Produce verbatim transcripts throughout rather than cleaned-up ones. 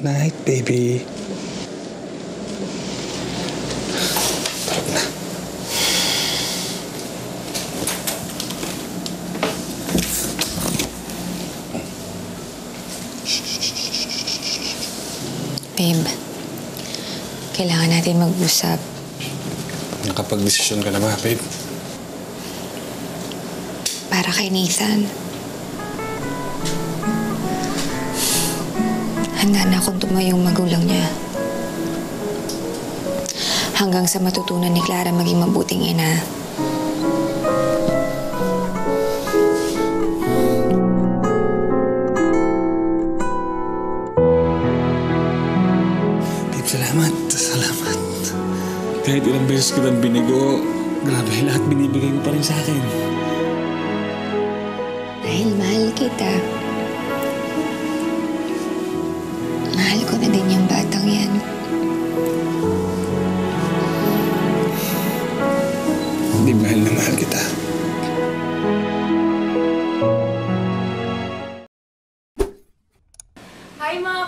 Good night, baby. Tulog na. Babe, kailangan natin mag-usap. Nakapag-desisyon ka na ba, babe? Para kay Nathan. Handa na akong tumayong magulang niya. Hanggang sa matutunan ni Clara maging mabuting ina. Babe, salamat. Salamat. Kahit ilang beses kitang binigo, grabe, lahat binibigay mo pa rin sa akin. Dahil mahal kita. Mahal ko na din yung batang yan. Hindi mahal na mahal kita.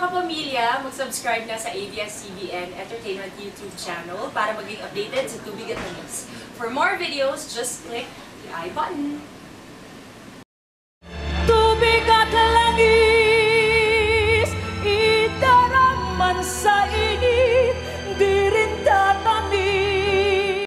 Kapamilya, mag-subscribe na sa A B S C B N Entertainment YouTube channel para maging updated sa tubig at news. For more videos, just click the I button.